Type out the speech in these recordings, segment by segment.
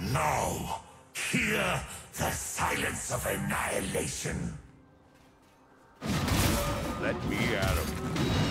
Now, hear the silence of annihilation. Let me at him.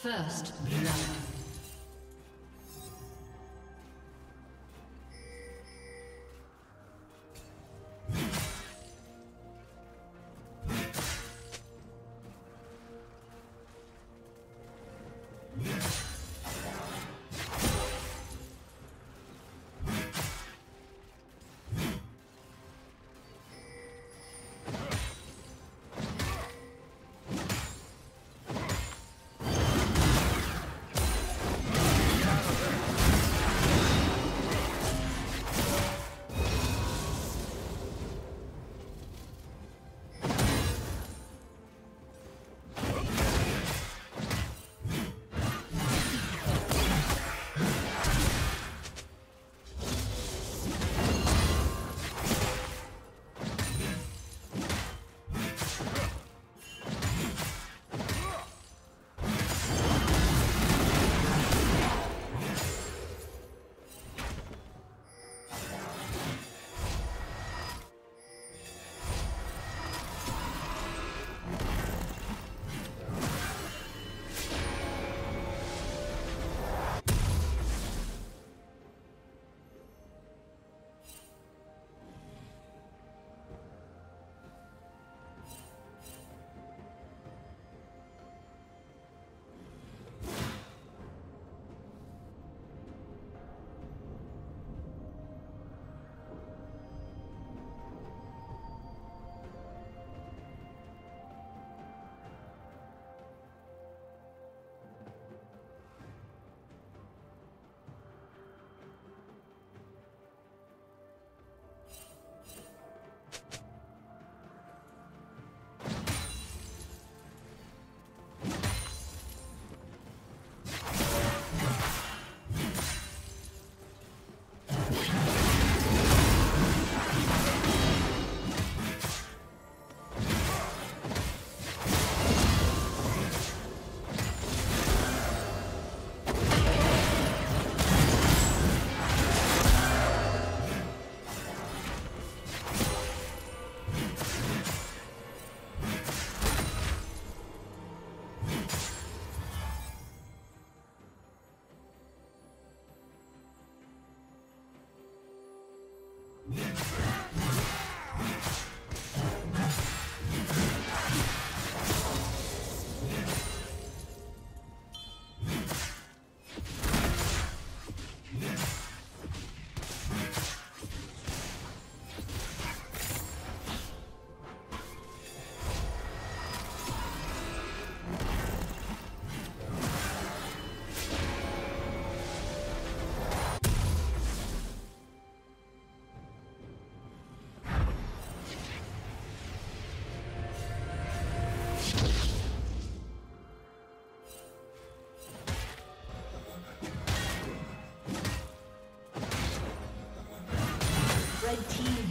First blood.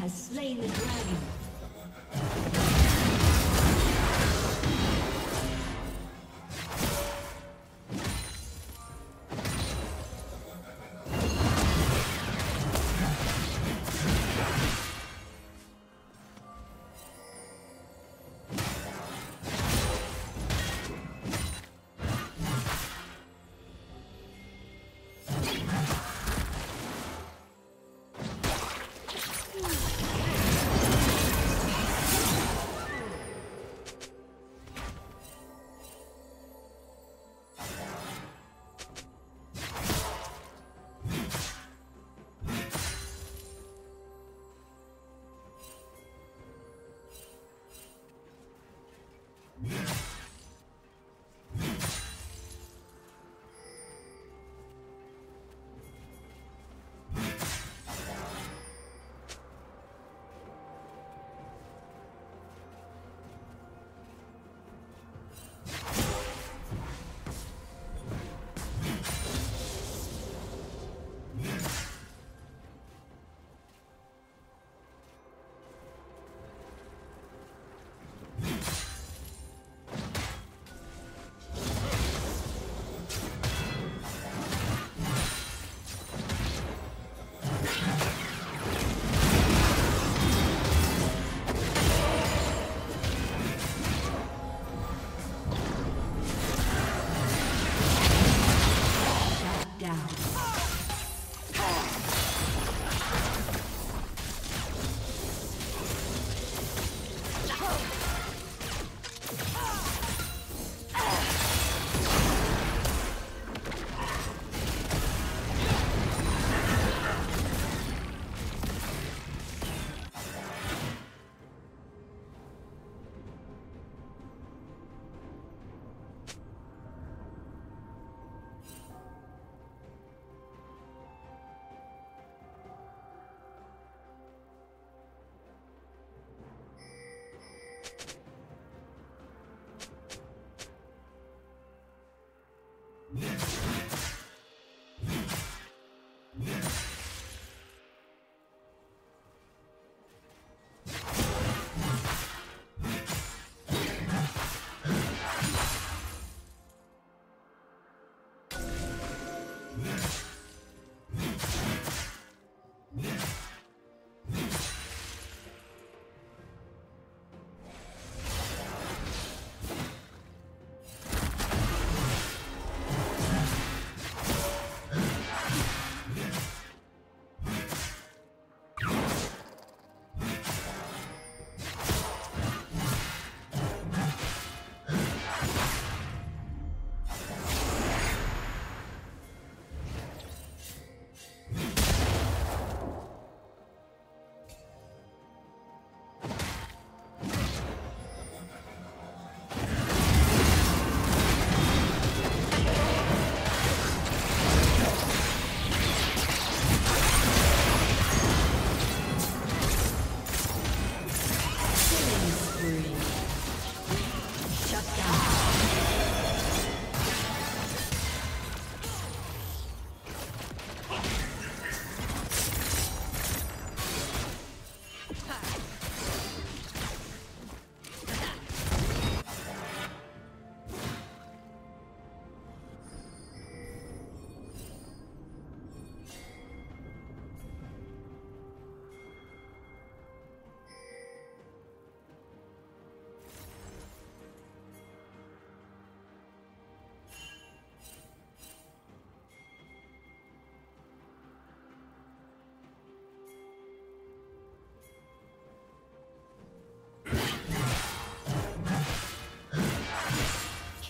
has slain the dragon.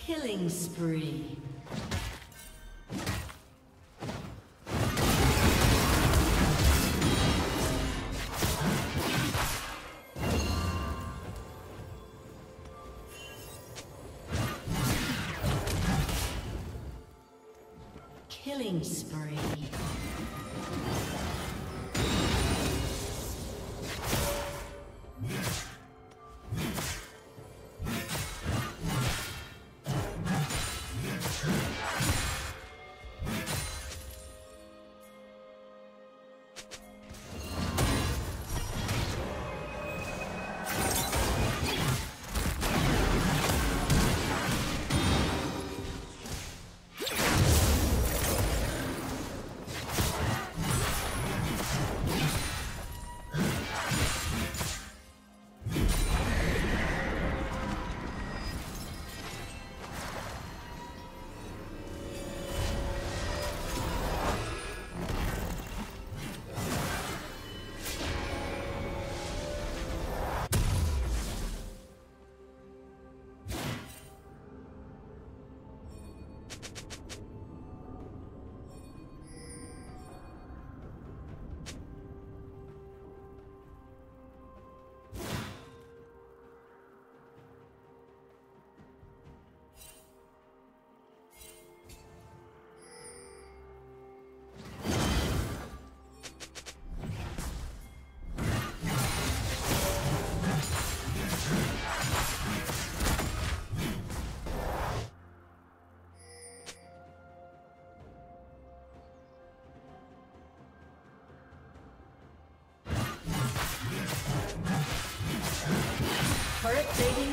Killing spree. Killing spree. plating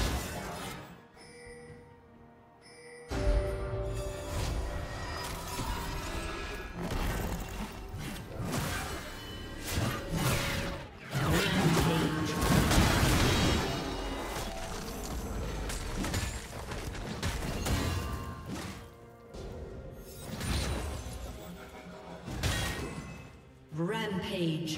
Rampage.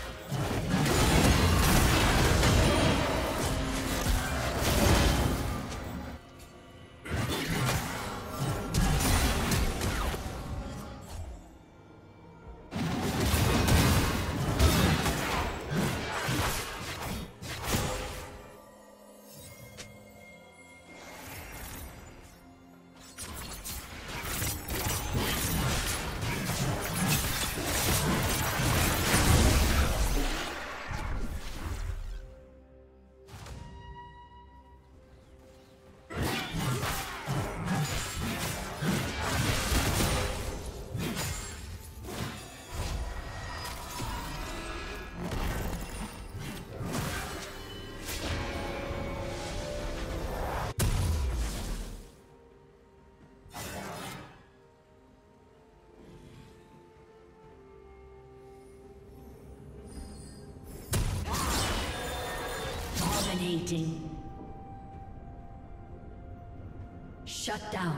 Shut down.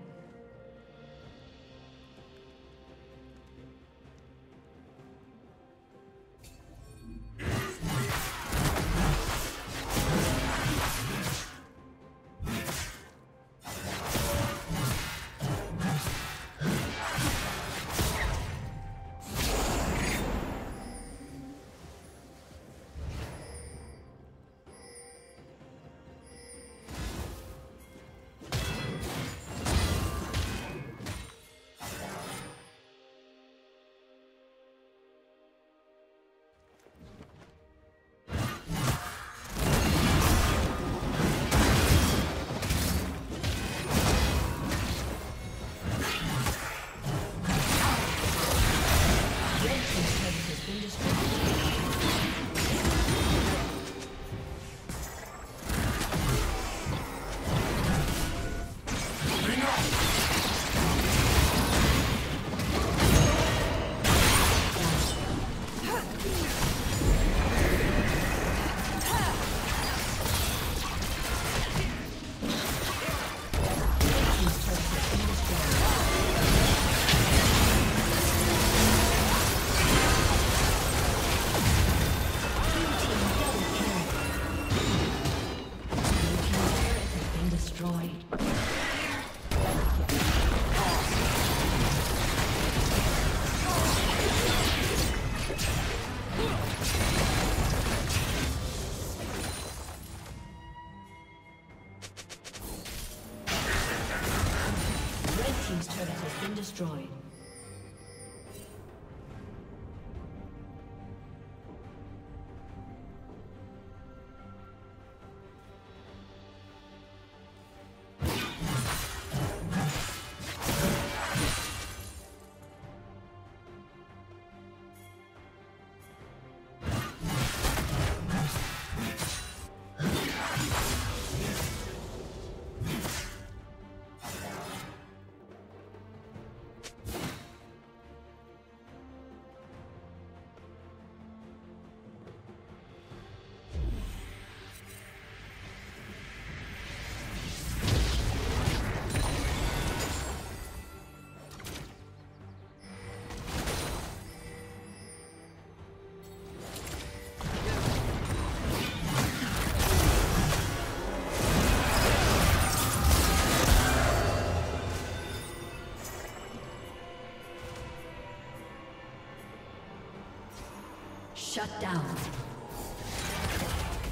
Shut down.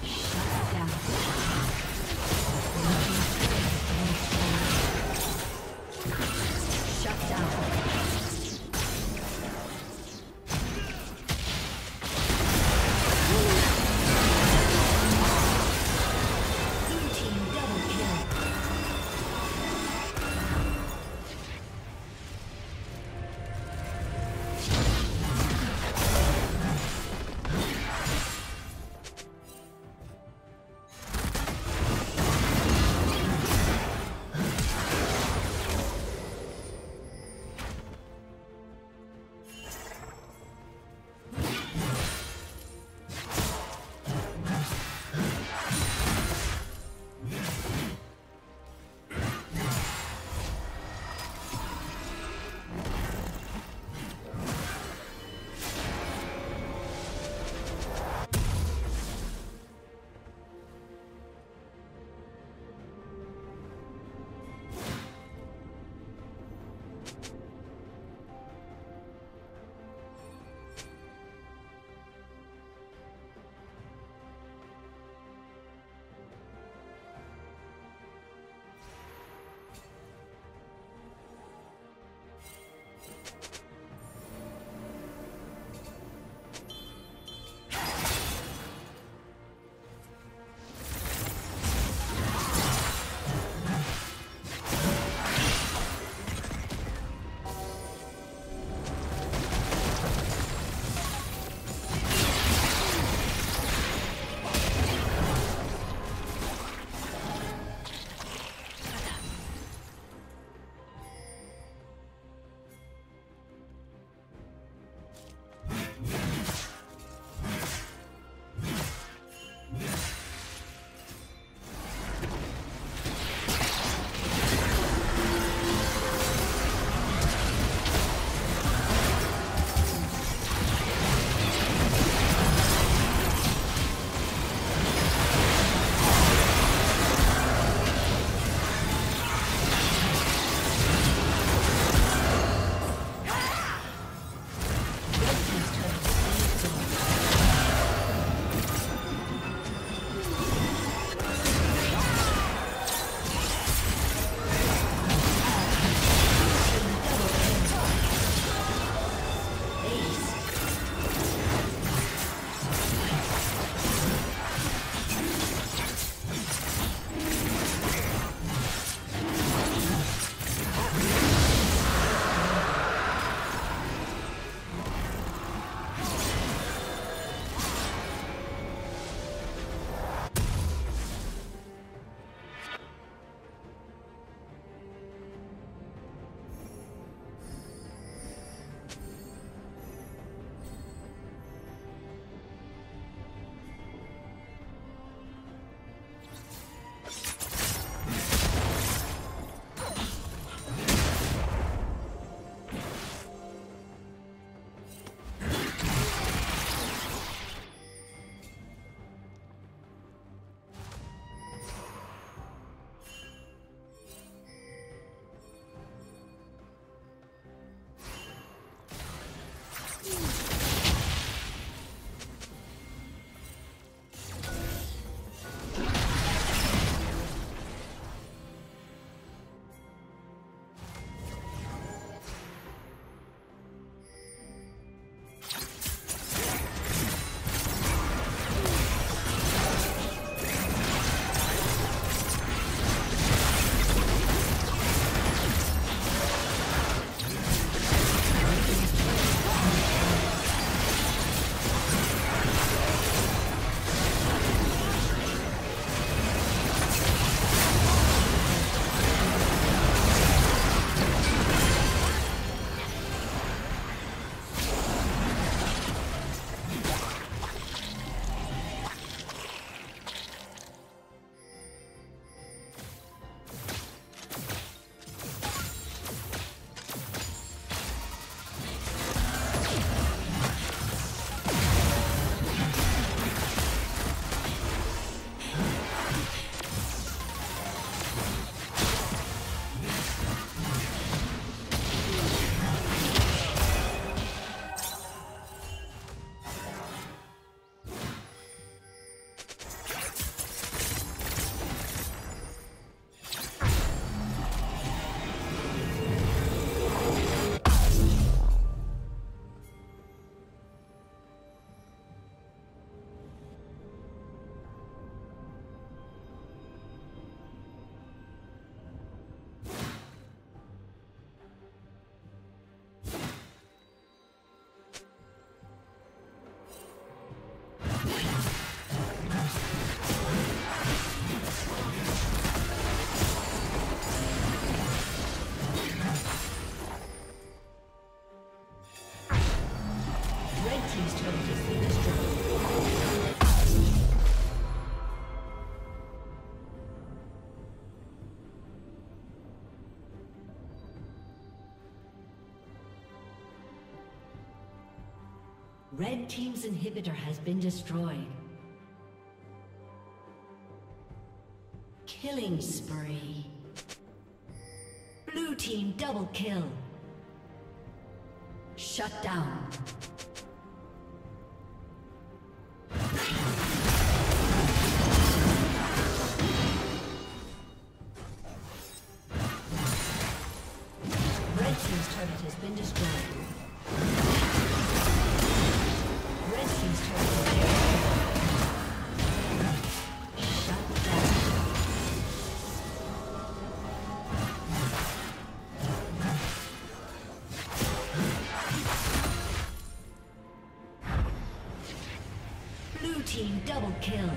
Shut down. Shut down. Blue team double kill. Red team's inhibitor has been destroyed. Killing spree. Blue team double kill. Shut down. Double kill.